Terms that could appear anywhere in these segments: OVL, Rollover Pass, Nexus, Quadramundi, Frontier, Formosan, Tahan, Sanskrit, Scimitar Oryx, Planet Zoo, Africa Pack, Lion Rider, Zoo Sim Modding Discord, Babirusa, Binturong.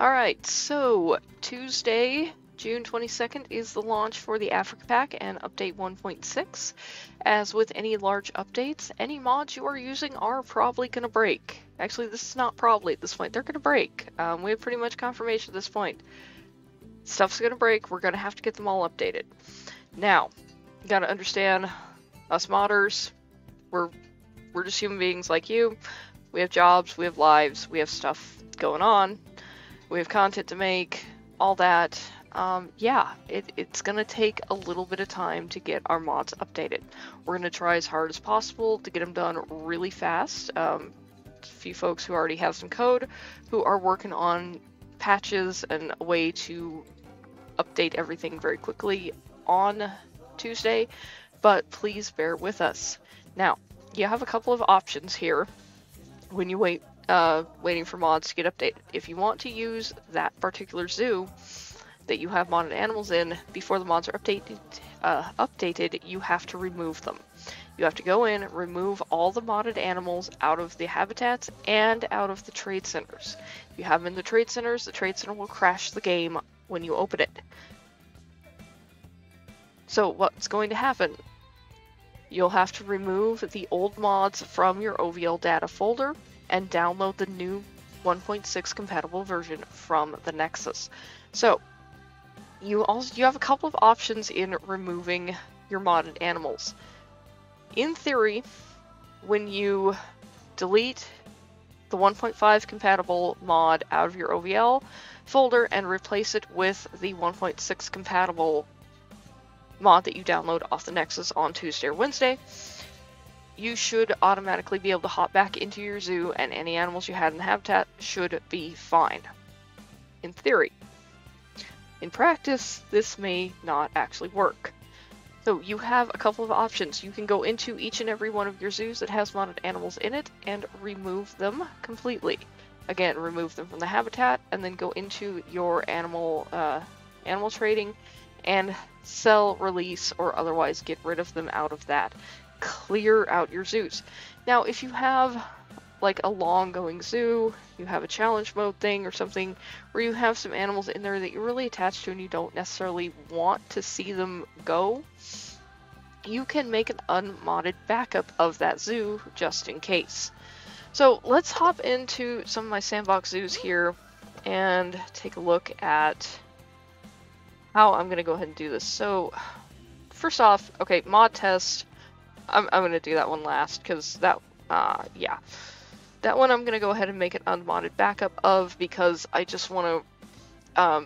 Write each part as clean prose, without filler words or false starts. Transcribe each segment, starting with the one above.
Alright, so Tuesday, June 22nd is the launch for the Africa Pack and Update 1.6. As with any large updates, any mods you are using are probably going to break. Actually, this is not probably at this point. They're going to break. We have pretty much confirmation at this point. Stuff's going to break. We're going to have to get them all updated. Now, you got to understand, us modders, we're just human beings like you. We have jobs, we have lives, we have stuff going on. We have content to make, all that. Yeah, it's gonna take a little bit of time to get our mods updated. We're gonna try as hard as possible to get them done really fast. A few folks who already have some code who are working on patches and a way to update everything very quickly on Tuesday, but please bear with us. Now, you have a couple of options here when you waiting for mods to get updated. If you want to use that particular zoo that you have modded animals in, before the mods are updated, you have to remove them. You have to go in, remove all the modded animals out of the habitats and out of the trade centers. If you have them in the trade center will crash the game when you open it. So what's going to happen? You'll have to remove the old mods from your OVL data folder and download the new 1.6 compatible version from the Nexus. So, you have a couple of options in removing your modded animals. In theory, when you delete the 1.5 compatible mod out of your OVL folder and replace it with the 1.6 compatible mod that you download off the Nexus on Tuesday or Wednesday, you should automatically be able to hop back into your zoo, and any animals you had in the habitat should be fine. In theory. In practice, this may not actually work. So you have a couple of options. You can go into each and every one of your zoos that has modded animals in it and remove them completely. Again, remove them from the habitat and then go into your animal trading and sell, release, or otherwise get rid of them out of that. Clear out your zoos. Now, if you have like a long going zoo, you have a challenge mode thing or something where you have some animals in there that you're really attached to and you don't necessarily want to see them go, you can make an unmodded backup of that zoo just in case. So let's hop into some of my sandbox zoos here and take a look at how I'm gonna go ahead and do this. So first off, okay, mod test, I'm gonna do that one last because that, yeah. That one I'm going to go ahead and make an unmodded backup of because I just want to,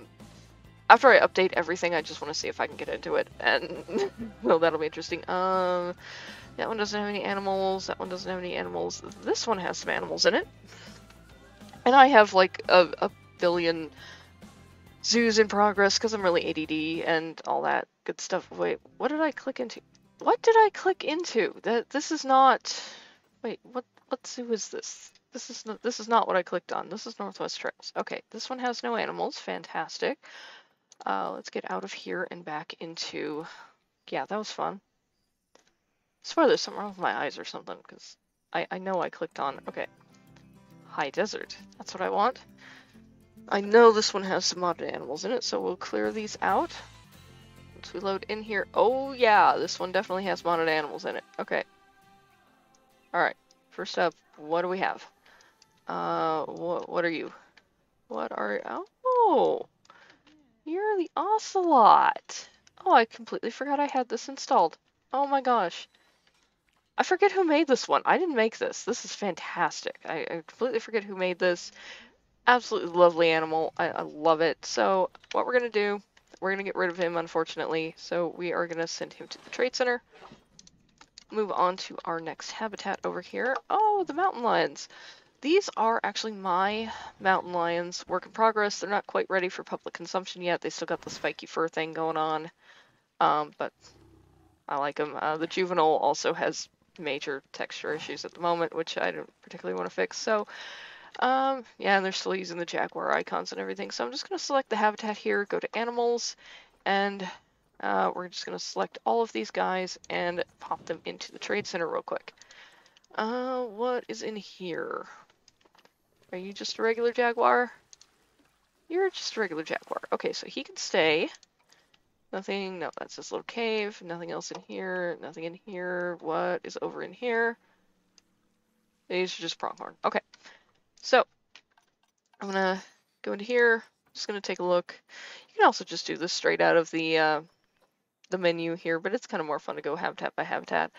after I update everything, I just want to see if I can get into it, and well, that'll be interesting. That one doesn't have any animals, that one doesn't have any animals, this one has some animals in it. And I have like a billion zoos in progress because I'm really ADD and all that good stuff. Wait, what did I click into? What did I click into? This is not... Wait, what zoo is this? This is not what I clicked on. This is Northwest Trails. Okay, this one has no animals. Fantastic. Let's get out of here and back into... Yeah, that was fun. I swear there's something wrong with my eyes or something, because I know I clicked on... Okay. High Desert. That's what I want. I know this one has some modded animals in it, so we'll clear these out. Once we load in here... Oh yeah, this one definitely has modded animals in it. Okay. Alright, first up, what do we have? What are you? What are you? Oh! You're the ocelot! Oh, I completely forgot I had this installed. Oh my gosh. I forget who made this one. I didn't make this. This is fantastic. I completely forget who made this. Absolutely lovely animal. I love it. So, what we're gonna do, we're gonna get rid of him, unfortunately. So, we are gonna send him to the trade center. Move on to our next habitat over here. Oh, the mountain lions. These are actually my mountain lions, work in progress. They're not quite ready for public consumption yet. They still got the spiky fur thing going on, but I like them. The juvenile also has major texture issues at the moment, which I don't particularly want to fix. So yeah, and they're still using the jaguar icons and everything. So I'm just going to select the habitat here, go to animals, and we're just going to select all of these guys and pop them into the trade center real quick. What is in here? Are you just a regular jaguar? You're just a regular jaguar. Okay, so he can stay. Nothing, no, that's his little cave. Nothing else in here, nothing in here. What is over in here? These are just pronghorn. Okay, so I'm gonna go into here. Just gonna take a look. You can also just do this straight out of the menu here, but it's kind of more fun to go habitat by habitat.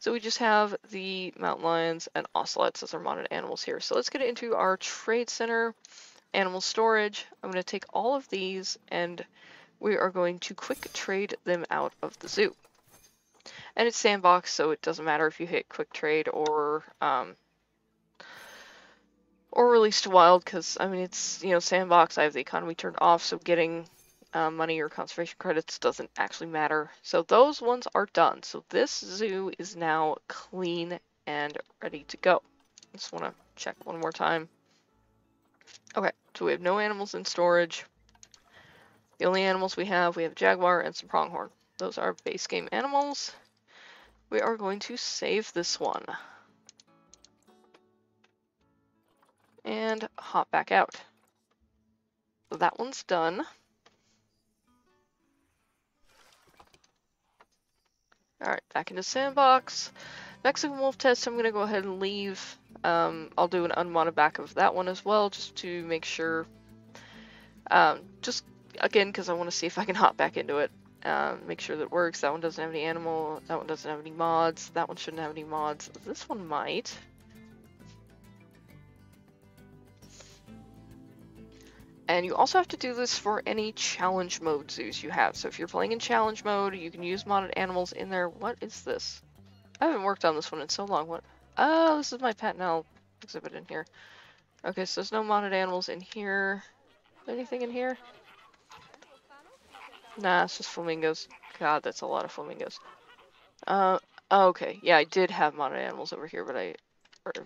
So we just have the mountain lions and ocelots as our monitored animals here. So let's get into our trade center, animal storage. I'm going to take all of these and we are going to quick trade them out of the zoo. And it's sandbox, so it doesn't matter if you hit quick trade or release to wild, because I mean it's, you know, sandbox. I have the economy turned off, so getting money or conservation credits doesn't actually matter. So those ones are done. So this zoo is now clean and ready to go. Just want to check one more time. Okay, so we have no animals in storage. The only animals we have jaguar and some pronghorn. Those are base game animals. We are going to save this one. And hop back out. So that one's done. Alright, back into sandbox. Mexican wolf test, I'm going to go ahead and leave. I'll do an unmodded back of that one as well, just to make sure. Just, again, because I want to see if I can hop back into it. Make sure that works. That one doesn't have any animal. That one doesn't have any mods. That one shouldn't have any mods. This one might. And you also have to do this for any challenge mode zoos you have. So if you're playing in challenge mode, you can use modded animals in there. What is this? I haven't worked on this one in so long. What? Oh, this is my Patnell exhibit in here. Okay, so there's no modded animals in here. Is there anything in here? Nah, it's just flamingos. God, that's a lot of flamingos. Okay, yeah, I did have modded animals over here, but I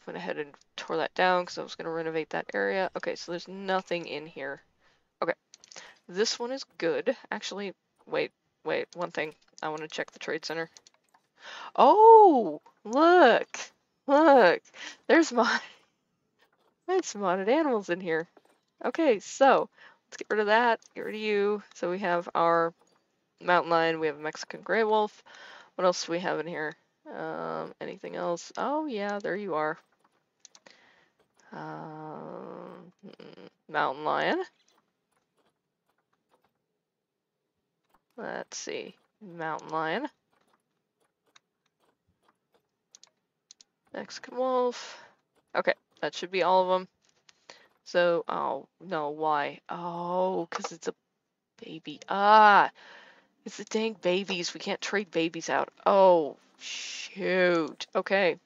went ahead and tore that down because I was going to renovate that area. Okay, so there's nothing in here. Okay, this one is good. Actually, wait, one thing. I want to check the trade center. Oh, look, there's some modded animals in here. Okay, so let's get rid of that, get rid of you. So we have our mountain lion, we have a Mexican gray wolf. What else do we have in here? Anything else? Oh yeah, there you are. Mountain lion. Let's see, mountain lion. Mexican wolf. Okay, that should be all of them. So, oh, no, why? Oh, because it's a baby. Ah, it's the dang babies. We can't trade babies out. Oh, shoot. Okay.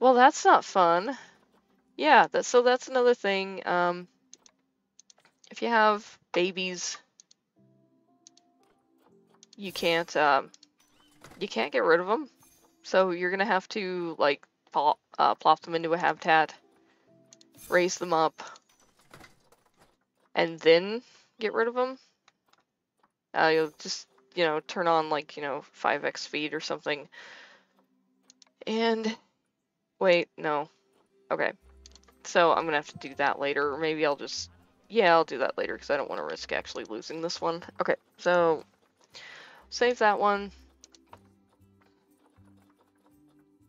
Well, that's not fun. Yeah, so that's another thing. If you have babies, you can't get rid of them. So you're gonna have to like plop them into a habitat, raise them up, and then get rid of them. You'll just, you know, turn on like, you know, 5x feed or something. And wait, no, okay. So I'm gonna have to do that later. Or maybe I'll just, yeah, I'll do that later because I don't want to risk actually losing this one. Okay, so save that one.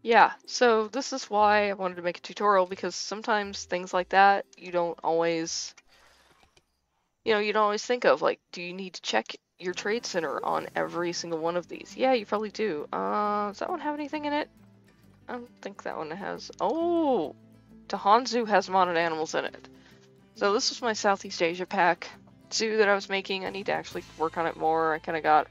Yeah, so this is why I wanted to make a tutorial, because sometimes things like that, you don't always, you know, you don't always think of, like, do you need to check your trade center on every single one of these? Yeah, you probably do. Does that one have anything in it? I don't think that one has. Oh, Tahan Zoo has modded animals in it. So this was my Southeast Asia pack zoo that I was making. I need to actually work on it more. I kind of got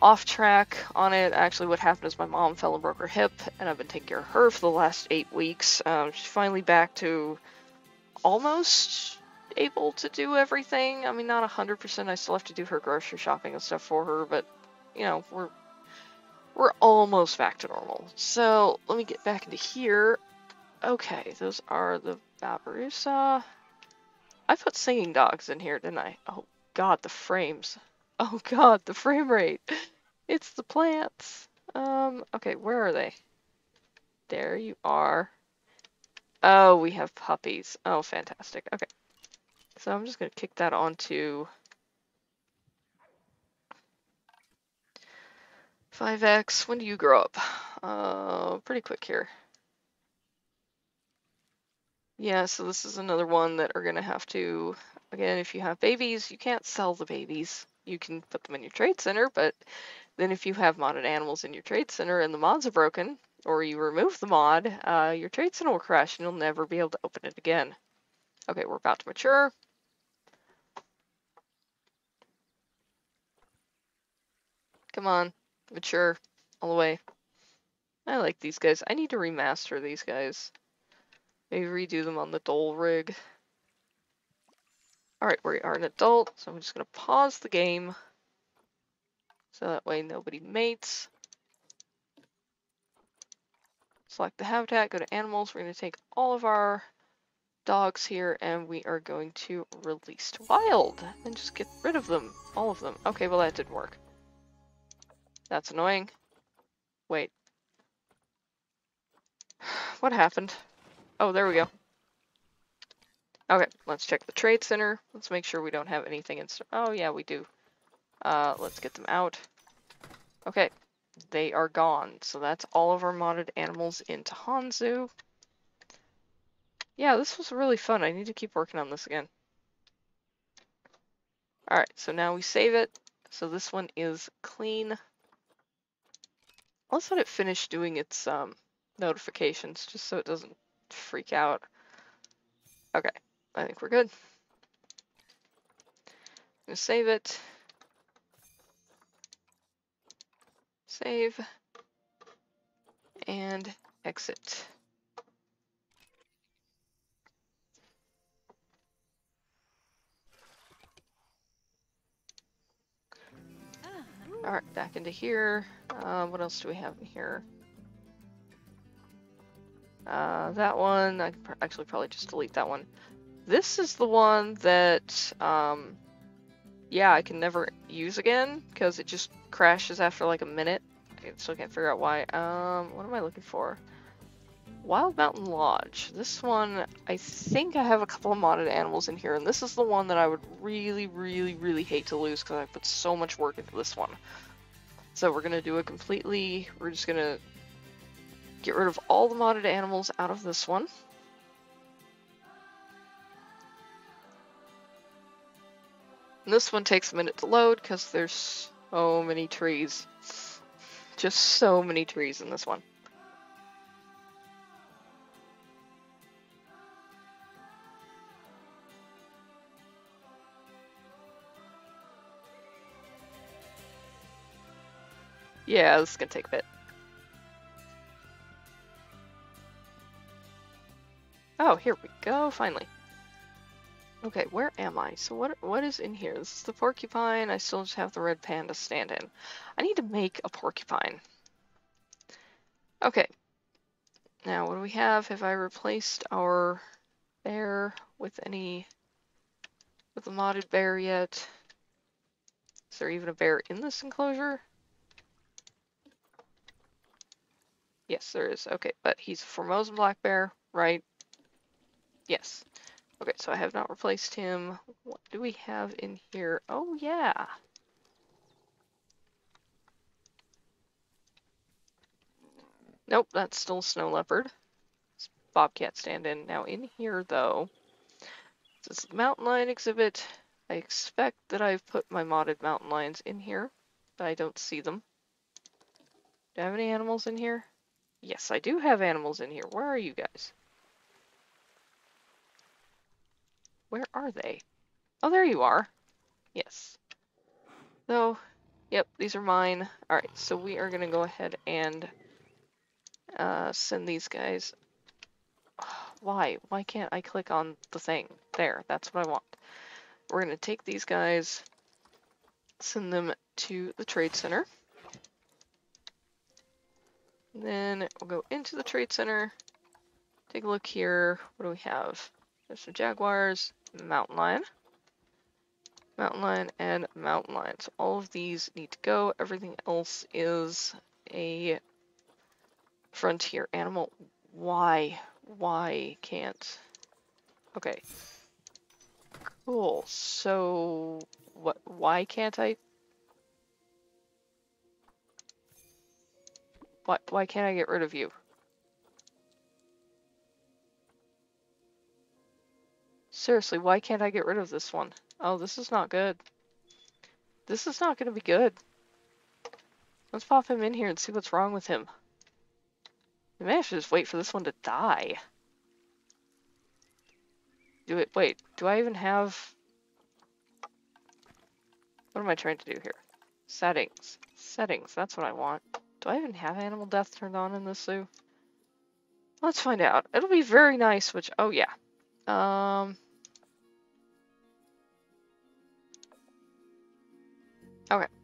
off track on it. Actually, what happened is my mom fell and broke her hip, and I've been taking care of her for the last 8 weeks. She's finally back to almost able to do everything. I mean, not 100%. I still have to do her grocery shopping and stuff for her, but, you know, we're almost back to normal. So let me get back into here. Okay, those are the Babirusa. I put singing dogs in here, didn't I? Oh God, the frames. Oh God, the frame rate. It's the plants. Okay, where are they? There you are. Oh, we have puppies. Oh, fantastic. Okay. So I'm just going to kick that onto 5x. When do you grow up? Pretty quick here. Yeah, so this is another one that are going to have to, again, if you have babies, you can't sell the babies. You can put them in your trade center, but then if you have modded animals in your trade center and the mods are broken, or you remove the mod, your trade center will crash and you'll never be able to open it again. Okay, we're about to mature. Come on, mature all the way. I like these guys. I need to remaster these guys. Maybe redo them on the dole rig. All right, we are an adult, so I'm just gonna pause the game so that way nobody mates. Select the habitat, go to animals. We're gonna take all of our dogs here and we are going to release to wild and just get rid of them, all of them. Okay, well that didn't work. That's annoying. Wait, what happened? Oh, there we go. Okay, let's check the trade center. Let's make sure we don't have anything in store. Oh yeah, we do. Let's get them out. Okay, they are gone. So that's all of our modded animals into Tahan Zoo. Yeah, this was really fun. I need to keep working on this again. All right, so now we save it. So this one is clean. Let's let it finish doing its notifications just so it doesn't freak out. Okay. I think we're good. I'm gonna save it. Save. And exit. Alright, back into here. What else do we have in here? That one, I can actually probably just delete that one. This is the one that, yeah, I can never use again because it just crashes after like a minute. I still can't figure out why. What am I looking for? Wild Mountain Lodge. This one, I think I have a couple of modded animals in here, and this is the one that I would really, really, really hate to lose because I put so much work into this one. So we're going to do a completely, we're just going to get rid of all the modded animals out of this one. And this one takes a minute to load because there's so many trees. Just so many trees in this one. Yeah, this is gonna take a bit. Oh, here we go, finally. Okay, where am I? So what is in here? This is the porcupine. I still just have the red panda stand in. I need to make a porcupine. Okay. Now, what do we have? Have I replaced our bear with any... with the modded bear yet? Is there even a bear in this enclosure? Yes, there is. Okay, but he's a Formosan black bear, right? Yes. Okay, so I have not replaced him. What do we have in here? Oh, yeah. Nope, that's still snow leopard. It's bobcat stand-in. Now in here, though, this is mountain lion exhibit. I expect that I've put my modded mountain lions in here, but I don't see them. Do I have any animals in here? Yes, I do have animals in here. Where are you guys? Where are they? Oh, there you are. Yes. So, yep, these are mine. All right, so we are going to go ahead and send these guys. Why? Why can't I click on the thing? There, that's what I want. We're going to take these guys, send them to the trade center. And then we'll go into the trade center. Take a look here. What do we have? There's some jaguars. Mountain lion, and mountain lion. So all of these need to go. Everything else is a frontier animal. Why? Why can't? Okay. Cool. So, what? Why can't I? Why can't I get rid of you? Seriously, why can't I get rid of this one? Oh, this is not good. This is not going to be good. Let's pop him in here and see what's wrong with him. I may have to just wait for this one to die. Do it. Wait, do I even have... What am I trying to do here? Settings. Settings, that's what I want. Do I even have animal death turned on in this zoo? Let's find out. It'll be very nice, which... Oh, yeah. Okay,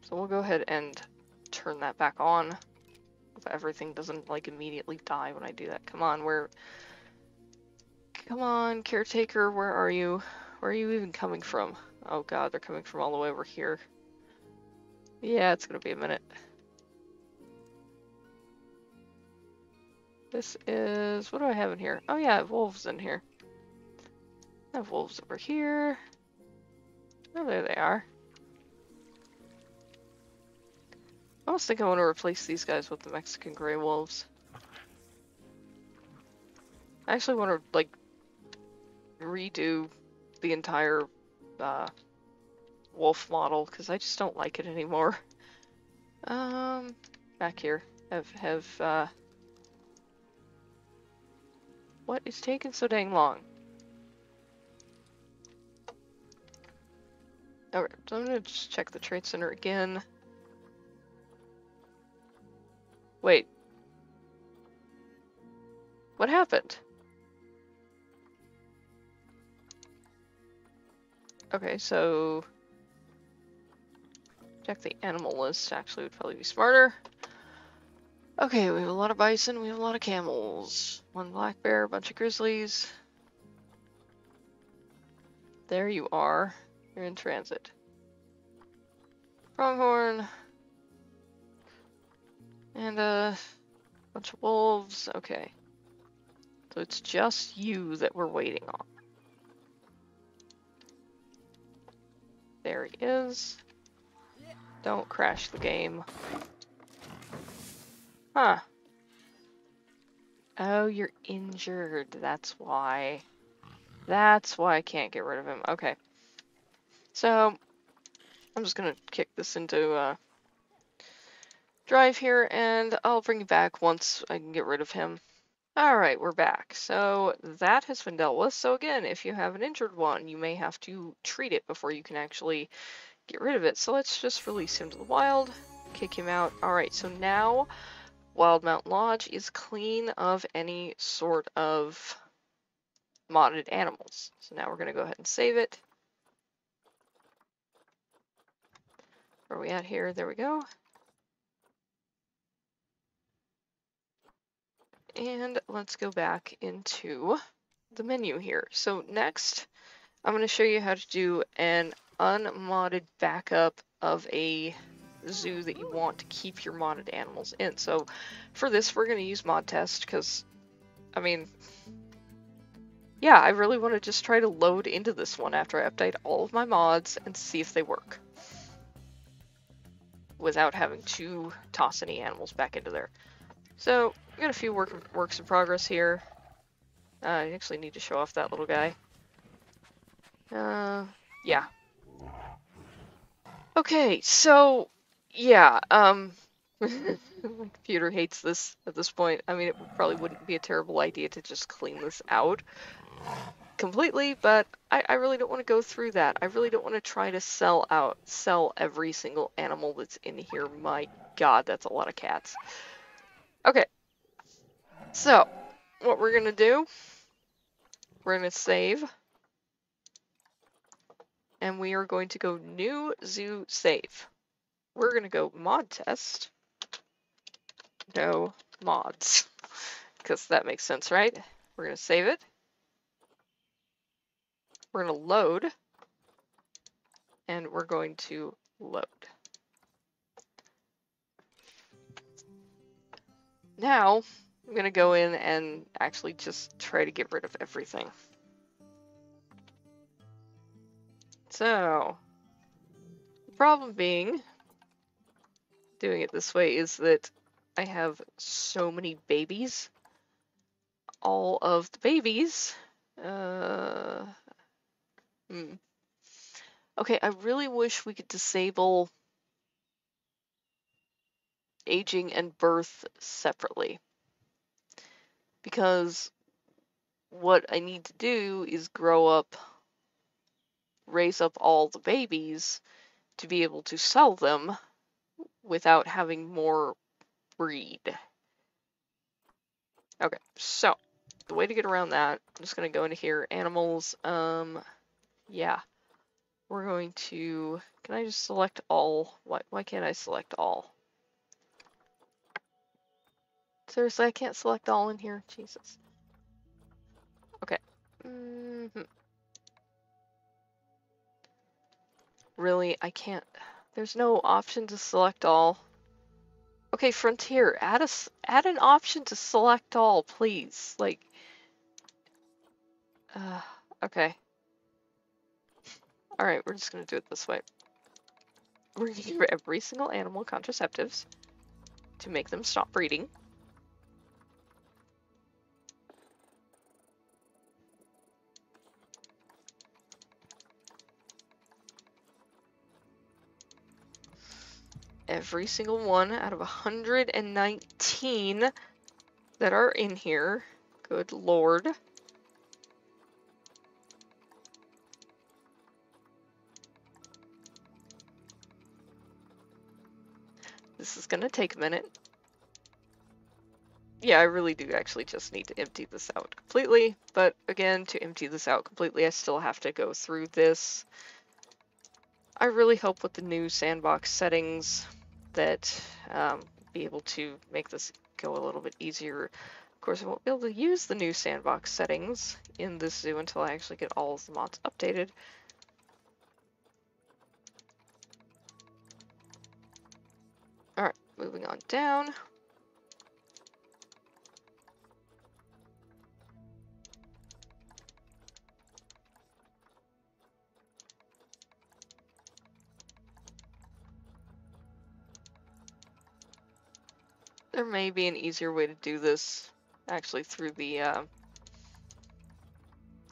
so we'll go ahead and turn that back on. If everything doesn't, like, immediately die when I do that. Come on, where... Come on, caretaker, where are you? Where are you even coming from? Oh god, they're coming from all the way over here. Yeah, it's gonna be a minute. This is... What do I have in here? Oh yeah, I have wolves in here. I have wolves over here. Oh, there they are. I almost think I want to replace these guys with the Mexican gray wolves. I actually want to, like, redo the entire wolf model, because I just don't like it anymore. Back here. What is taking so dang long? Okay, so I'm gonna just check the trade center again. Wait. What happened? Okay, so... Check the animal list, actually would probably be smarter. Okay, we have a lot of bison, we have a lot of camels. One black bear, a bunch of grizzlies. There you are. You're in transit. Pronghorn. And a bunch of wolves. Okay. So it's just you that we're waiting on. There he is. Don't crash the game. Huh. Oh, you're injured. That's why. That's why I can't get rid of him. Okay. So, I'm just gonna kick this into drive here, and I'll bring you back once I can get rid of him. Alright, we're back. So, that has been dealt with. So again, if you have an injured one, you may have to treat it before you can actually get rid of it. So let's just release him to the wild, kick him out. Alright, so now... Wild Mount Lodge is clean of any sort of modded animals. So now we're going to go ahead and save it. Where are we at here? There we go. And let's go back into the menu here. So next, I'm going to show you how to do an unmodded backup of a zoo that you want to keep your modded animals in. So for this, we're going to use mod test because, I mean, yeah, I really want to just try to load into this one after I update all of my mods and see if they work without having to toss any animals back into there. So we got a few works in progress here. I actually need to show off that little guy. Yeah. Okay, so... Yeah, my computer hates this at this point. I mean, it probably wouldn't be a terrible idea to just clean this out completely, but I really don't want to go through that. I really don't want to try to sell every single animal that's in here. My god, that's a lot of cats. Okay, so what we're going to do, we're going to save, and we are going to go new zoo save. We're going to go mod test, no mods, because that makes sense, right? We're going to save it. We're going to load, and we're going to load. Now, I'm going to go in and actually just try to get rid of everything. So, the problem being doing it this way is that I have so many babies. All of the babies. Okay, I really wish we could disable aging and birth separately, because what I need to do is grow up, raise up all the babies to be able to sell them without having more breed. Okay, so the way to get around that, I'm just going to go into here, animals, yeah, we're going to, can I just select all? Why can't I select all? Seriously, I can't select all in here? Jesus. Okay. Mm-hmm. Really, I can't. There's no option to select all. Okay, Frontier, add an option to select all, please. Like, okay. Alright, we're just gonna do it this way. We're gonna give every single animal contraceptives to make them stop breeding. Every single one out of 119 that are in here. Good lord. This is gonna take a minute. Yeah, I really do actually just need to empty this out completely. But again, to empty this out completely, I still have to go through this. I really hope with the new sandbox settings that be able to make this go a little bit easier. Of course, I won't be able to use the new sandbox settings in this zoo until I actually get all of the mods updated. Alright, moving on down. There may be an easier way to do this, actually, through the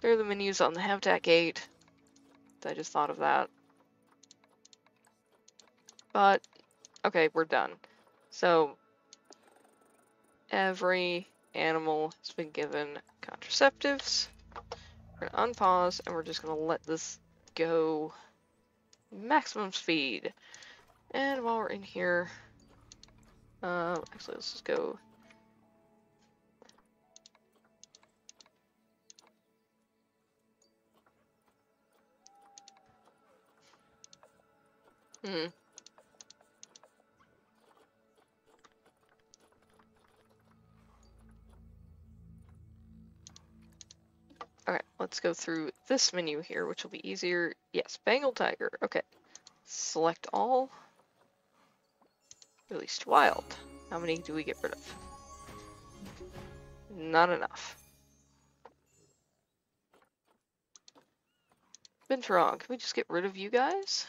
menus on the habitat gate. I just thought of that. But, okay, we're done. So, every animal has been given contraceptives. We're gonna unpause, and we're just gonna let this go maximum speed. And while we're in here, actually, let's just go. Alright, let's go through this menu here, which will be easier. Yes, Bengal Tiger. Okay. Select all. Released wild. How many do we get rid of? Not enough. Binturong, can we just get rid of you guys?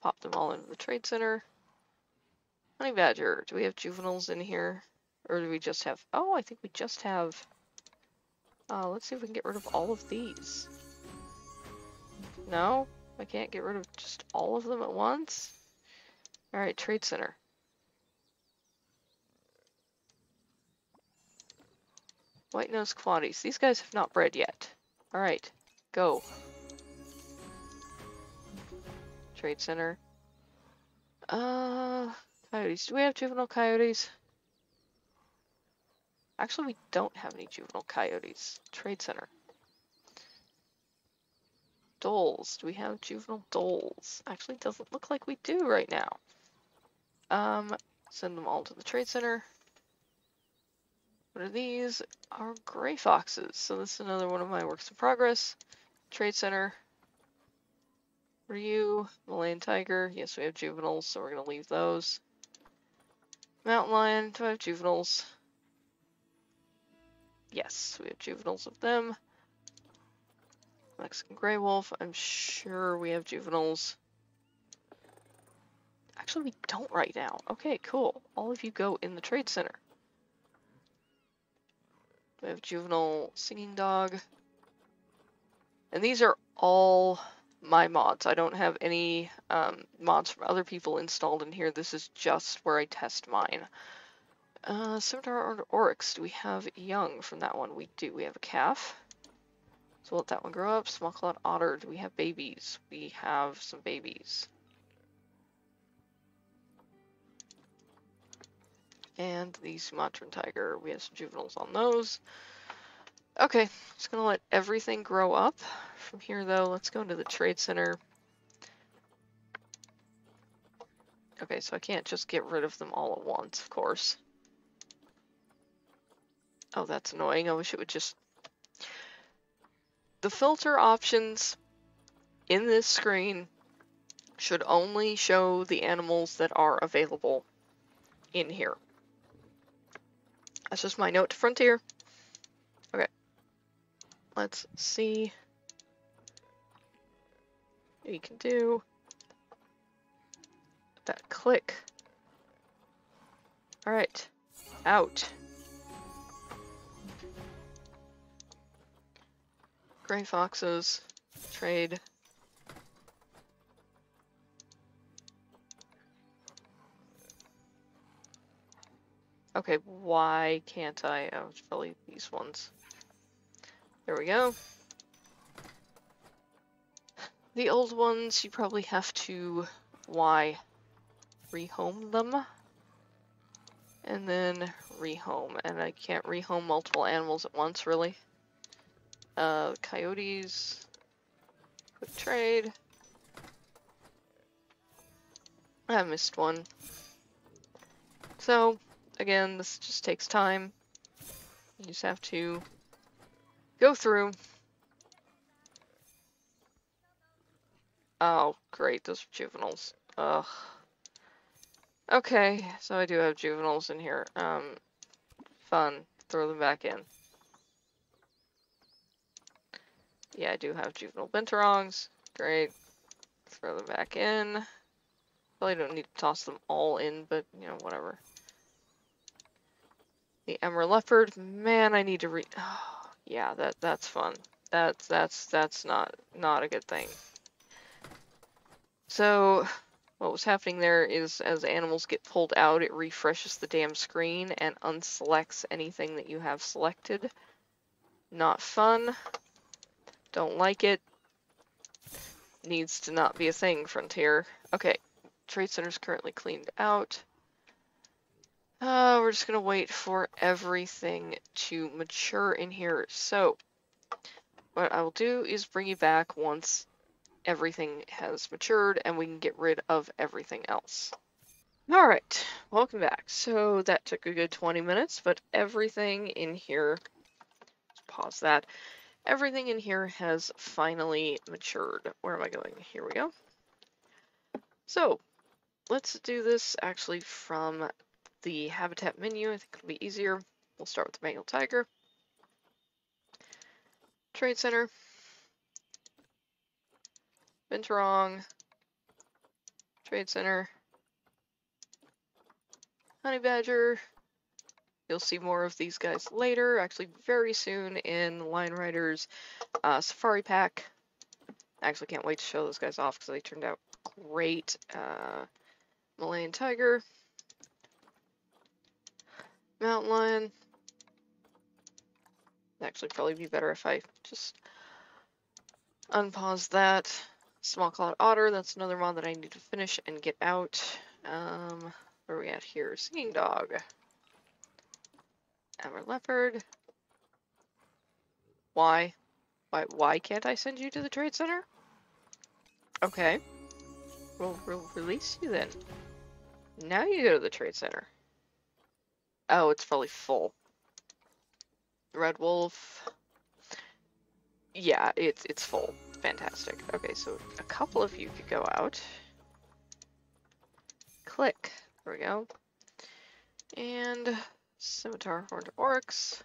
Pop them all into the trade center. Honey badger, do we have juveniles in here? Or do we just have, oh, I think we just have, let's see if we can get rid of all of these. No, I can't get rid of just all of them at once. All right, trade center. White-nosed quaddies. These guys have not bred yet. All right, go. Trade center. Coyotes. Do we have juvenile coyotes? Actually, we don't have any juvenile coyotes. Trade center. Doles. Do we have juvenile doles? Actually, doesn't look like we do right now. Send them all to the trade center. What are these? Our gray foxes. So this is another one of my works in progress. Trade center. What are you? Malayan tiger. Yes, we have juveniles, so we're going to leave those. Mountain lion. Do I have juveniles? Yes, we have juveniles of them. Mexican gray wolf. I'm sure we have juveniles. Actually, we don't right now. Okay, cool. All of you go in the trade center. We have juvenile singing dog. And these are all my mods. I don't have any mods from other people installed in here. This is just where I test mine. Scimitar Oryx, do we have young from that one? We do. We have a calf. So we'll let that one grow up. Small-clawed Otter, do we have babies? We have some babies. And the Sumatran Tiger, we have some juveniles on those. Okay, just gonna let everything grow up. From here though, let's go into the trade center. Okay, so I can't just get rid of them all at once, of course. Oh, that's annoying. I wish it would just... The filter options in this screen should only show the animals that are available in here. That's just my note to Frontier. Okay. Let's see what you can do. That click. All right. Out. Gray foxes, trade. Okay, why can't I? Oh, it's probably these ones. There we go. The old ones, you probably have to rehome them. And then rehome. And I can't rehome multiple animals at once, really. Coyotes, quick trade. I missed one. So, again, this just takes time. You just have to go through. Oh, great, those are juveniles. Ugh. Okay, so I do have juveniles in here. Fun. Throw them back in. Yeah, I do have juvenile binturongs. Great. Throw them back in. Probably don't need to toss them all in, but, you know, whatever. The emerald leopard. Man, I need to oh, yeah, that's fun. That's not a good thing. So, what was happening there is, as animals get pulled out, it refreshes the damn screen and unselects anything that you have selected. Not fun. Don't like it. Needs to not be a thing, Frontier. Okay, Trade Center's currently cleaned out. We're just gonna wait for everything to mature in here. So, what I will do is bring you back once everything has matured and we can get rid of everything else. All right, welcome back. So that took a good 20 minutes, but everything in here, let's pause that. Everything in here has finally matured. Where am I going? Here we go. So let's do this actually from the habitat menu. I think it'll be easier. We'll start with the Bengal tiger. Trade center. Binturong. Trade center. Honey badger. You'll see more of these guys later, actually very soon in Lion Rider's Safari Pack. I actually can't wait to show those guys off because they turned out great. Malayan Tiger. Mountain Lion. It'd actually probably be better if I just unpause that. Small-clawed Otter, that's another mod that I need to finish and get out. Where are we at here? Singing Dog. Emerald leopard. Why can't I send you to the trade center? Okay. We'll release you then. Now you go to the trade center. Oh, it's probably full. Red wolf. Yeah, it's full. Fantastic. Okay, so a couple of you could go out. Click. There we go. And Scimitar Horned Oryx.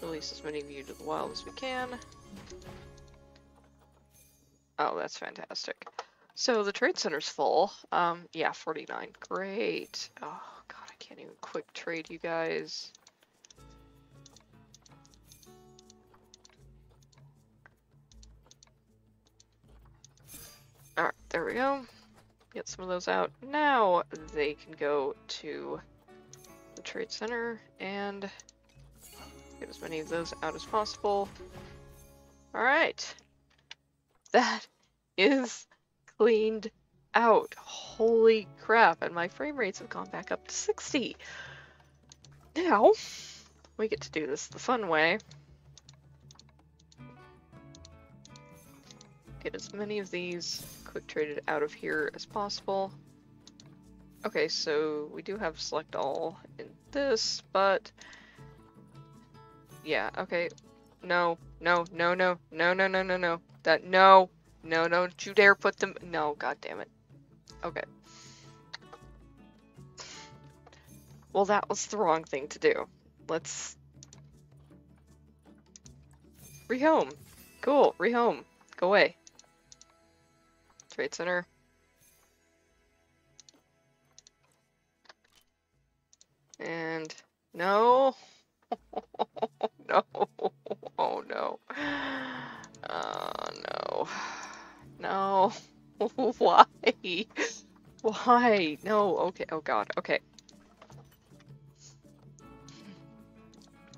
Release as many of you to the wild as we can. Oh, that's fantastic. So the trade center's full. Yeah, 49. Great. Oh god, I can't even quick trade you guys. All right, there we go. Get some of those out. Now they can go to the trade center and get as many of those out as possible. All right. That is cleaned out. Holy crap. And my frame rates have gone back up to 60. Now we get to do this the fun way. Get as many of these quick traded out of here as possible. Okay, so we do have select all in this, but yeah, okay. No. That no, don't you dare put them. No, god damn it. Okay. Well, that was the wrong thing to do. Let's rehome. Cool, rehome. Go away. Trade center. And no. No. Oh no. No. No. Why? Why? No. Okay. Oh god. Okay.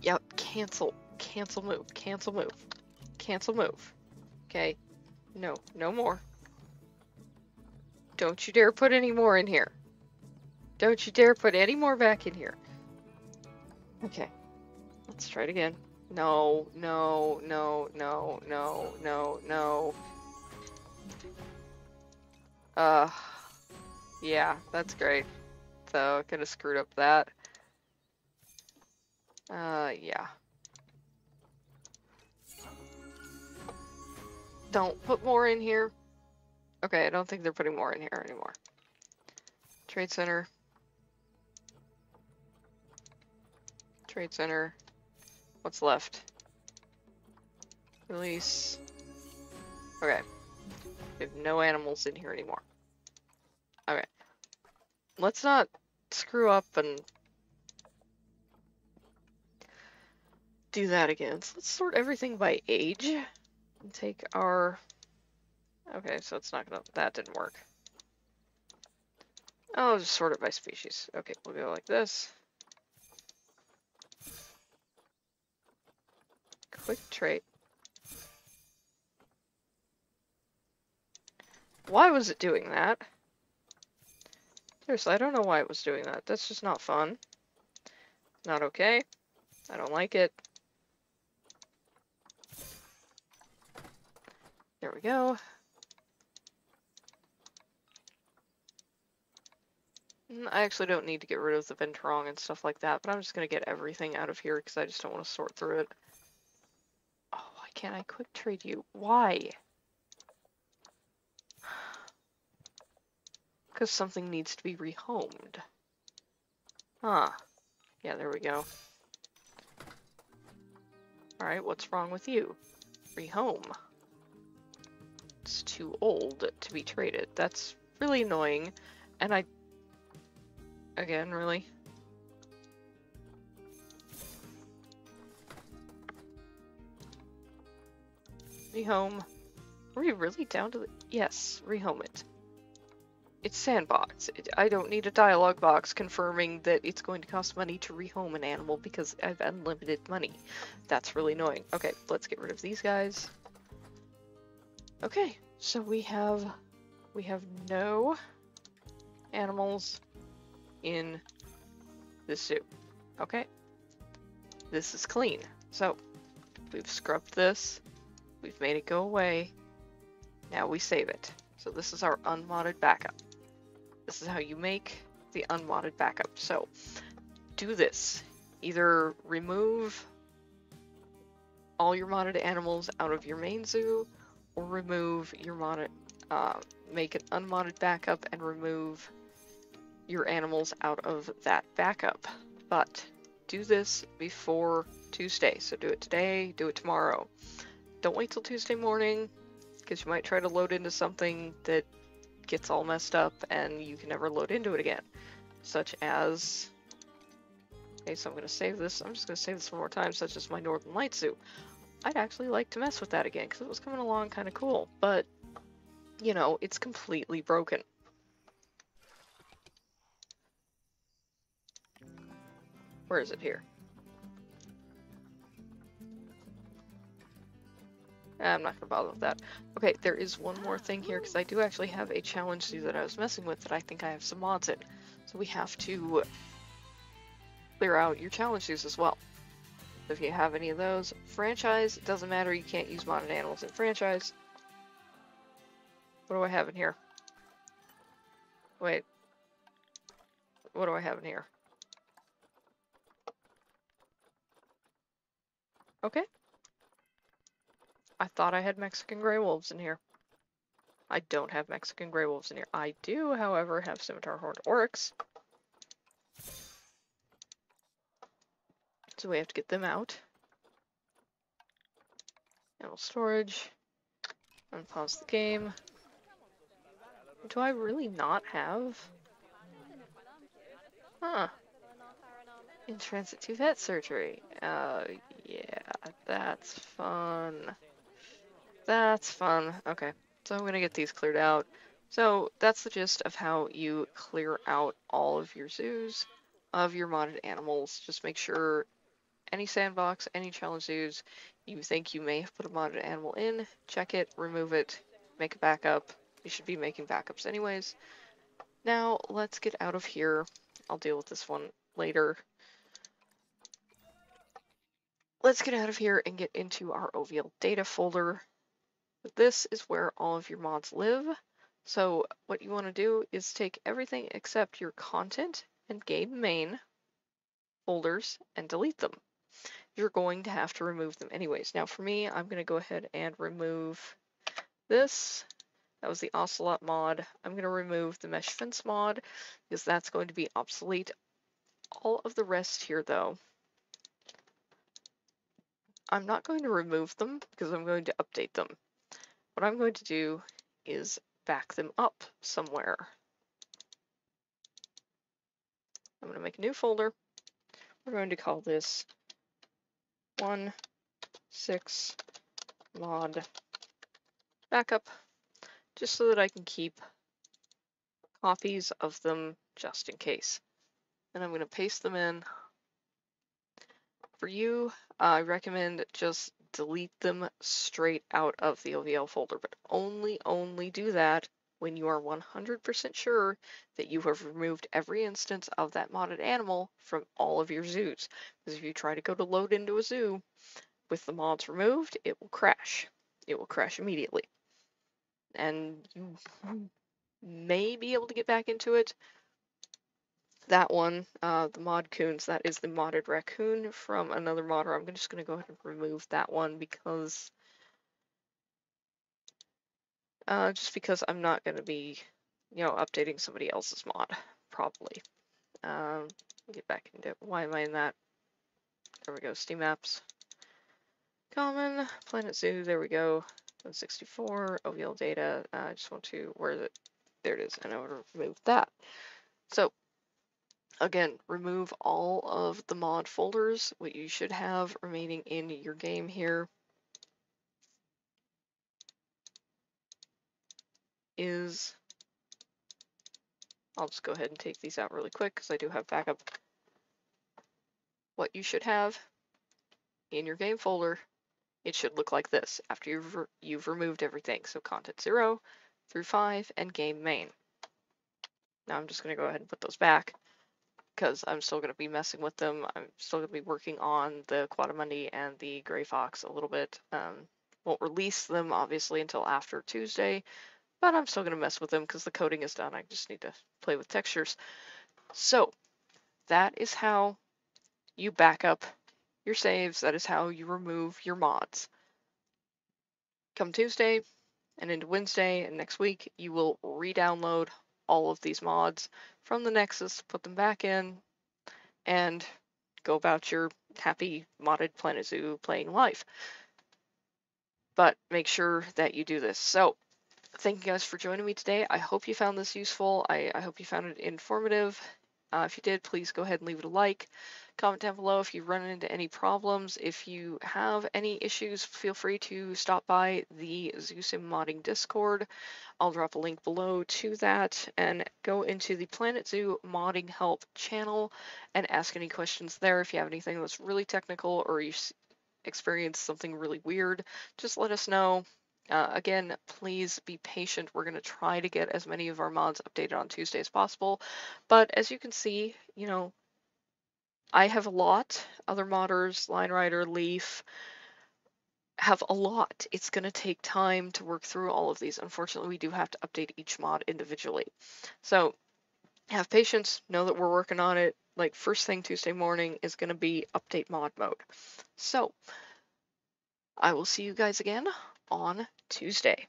Yep. Cancel. Cancel move. Cancel move. Cancel move. Okay. No. No more. Don't you dare put any more in here. Don't you dare put any more back in here. Okay. Let's try it again. No. Yeah, that's great. So, could have screwed up that. Yeah. Don't put more in here. Okay, I don't think they're putting more in here anymore. Trade center. Trade center. What's left? Release. Okay. We have no animals in here anymore. Okay. Let's not screw up and do that again. So let's sort everything by age and take our... Okay, so it's not gonna... That didn't work. I'll just sort it by species. Okay, we'll go like this. Quick trade. Why was it doing that? Seriously, I don't know why it was doing that. That's just not fun. Not okay. I don't like it. There we go. I actually don't need to get rid of the Ventrong and stuff like that, but I'm just going to get everything out of here because I just don't want to sort through it. Oh, why can't I quick trade you? Why? Because something needs to be rehomed. Huh. Yeah, there we go. Alright, what's wrong with you? Rehome. It's too old to be traded. That's really annoying, and I... Again, really? Rehome. Are we really down to the... Yes, rehome it. It's sandbox. I don't need a dialogue box confirming that it's going to cost money to rehome an animal because I've unlimited money. That's really annoying. Okay, let's get rid of these guys. Okay, so we have no animals in this zoo. Okay, this is clean. So we've scrubbed this, we've made it go away. Now we save it. So this is our unmodded backup. This is how you make the unmodded backup. So do this. Either remove all your modded animals out of your main zoo, or remove your modded, make an unmodded backup and remove your animals out of that backup. But do this before Tuesday. So do it today, do it tomorrow. Don't wait till Tuesday morning. because you might try to load into something that gets all messed up and you can never load into it again. Such as, okay, so I'm going to save this. I'm just going to save this one more time, such as my Northern Light Zoo. I'd actually like to mess with that again because it was coming along kind of cool, but you know, it's completely broken. Where is it here? I'm not gonna bother with that. Okay, there is one more thing here because I do actually have a challenge zoo that I was messing with that I think I have some mods in. So we have to clear out your challenge zoos as well. So if you have any of those, franchise, it doesn't matter, you can't use modded animals in franchise. What do I have in here? Wait. What do I have in here? Okay. I thought I had Mexican gray wolves in here. I don't have Mexican gray wolves in here. I do, however, have scimitar horned oryx. So we have to get them out. Animal storage. Unpause the game. Do I really not have? Huh. In transit to vet surgery. Yeah, that's fun. That's fun. Okay, so I'm gonna get these cleared out. So that's the gist of how you clear out all of your zoos, of your modded animals. Just make sure any sandbox, any challenge zoos you think you may have put a modded animal in, check it, remove it, make a backup. You should be making backups anyways. Now let's get out of here. I'll deal with this one later. Let's get out of here and get into our OVL data folder. This is where all of your mods live. So what you want to do is take everything except your content and game main folders and delete them. You're going to have to remove them anyways. Now for me, I'm going to go ahead and remove this. That was the Ocelot mod. I'm going to remove the Mesh Fence mod because that's going to be obsolete. All of the rest here though, I'm not going to remove them because I'm going to update them. What I'm going to do is back them up somewhere. I'm going to make a new folder. We're going to call this 16 mod backup, just so that I can keep copies of them just in case. And I'm going to paste them in. For you, I recommend just delete them straight out of the OVL folder, but only do that when you are 100% sure that you have removed every instance of that modded animal from all of your zoos. Because if you try to go to load into a zoo with the mods removed, it will crash. It will crash immediately. And you may be able to get back into it. That one, the mod coons, that is the modded raccoon from another modder. I'm just going to go ahead and remove that one because just because I'm not going to be, you know, updating somebody else's mod probably. Get back into it. Why am I in that? There we go. Steam apps, common, Planet Zoo. There we go. 164 OVL data. I just want to, where is it? There it is. And I want to remove that. So again, remove all of the mod folders, what you should have remaining in your game here is, I'll just go ahead and take these out really quick because I do have backup. What you should have in your game folder, it should look like this after you've removed everything. So content 0 through 5 and game main. Now I'm just going to go ahead and put those back, because I'm still going to be messing with them. I'm still going to be working on the Quadramundi and the Gray Fox a little bit. Won't release them, obviously, until after Tuesday, but I'm still going to mess with them because the coding is done. I just need to play with textures. So that is how you back up your saves. That is how you remove your mods. Come Tuesday and into Wednesday and next week, you will re-download all of these mods from the Nexus, put them back in, and go about your happy modded Planet Zoo playing life. but make sure that you do this. So thank you guys for joining me today. I hope you found this useful. I hope you found it informative. If you did, please go ahead and leave it a like. Comment down below if you run into any problems. If you have any issues, feel free to stop by the Zoo Sim Modding Discord. I'll drop a link below to that, and go into the Planet Zoo Modding Help channel and ask any questions there. If you have anything that's really technical or you experience something really weird, just let us know. Again, please be patient. We're going to try to get as many of our mods updated on Tuesday as possible. But as you can see, you know, I have a lot. Other modders, Lion Rider, Leaf, have a lot. It's going to take time to work through all of these. Unfortunately, we do have to update each mod individually. So have patience. Know that we're working on it. Like, first thing Tuesday morning is going to be update mod mode. So I will see you guys again on Tuesday.